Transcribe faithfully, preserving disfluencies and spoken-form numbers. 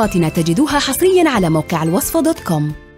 وصفاتنا تجدوها حصريا على موقع الوصفة دوت كوم.